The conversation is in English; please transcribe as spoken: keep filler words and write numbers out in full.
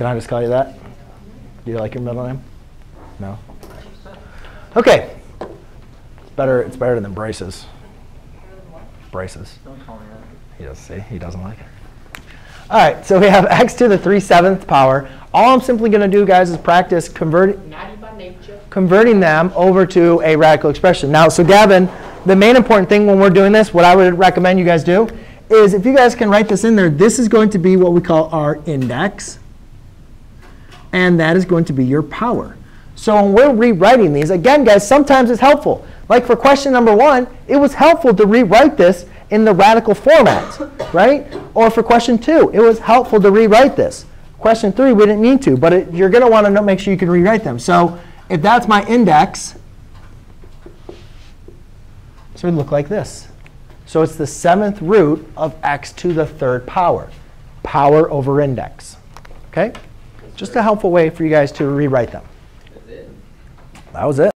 Can I just call you that? Do you like your middle name? No? OK. It's better, it's better than braces. Braces. Don't call me that. He doesn't, see, he doesn't like it. All right, so we have x to the three sevenths power. All I'm simply going to do, guys, is practice converting converting them over to a radical expression. Now, so Gavin, the main important thing when we're doing this, what I would recommend you guys do is if you guys can write this in there, this is going to be what we call our index. And that is going to be your power. So when we're rewriting these, again, guys, sometimes it's helpful. Like for question number one, it was helpful to rewrite this in the radical format, right? Or for question two, it was helpful to rewrite this. Question three, we didn't need to, but it, you're going to want to make sure you can rewrite them. So if that's my index, so it would look like this. So it's the seventh root of x to the third power, power over index. OK? Just a helpful way for you guys to rewrite them. That was it.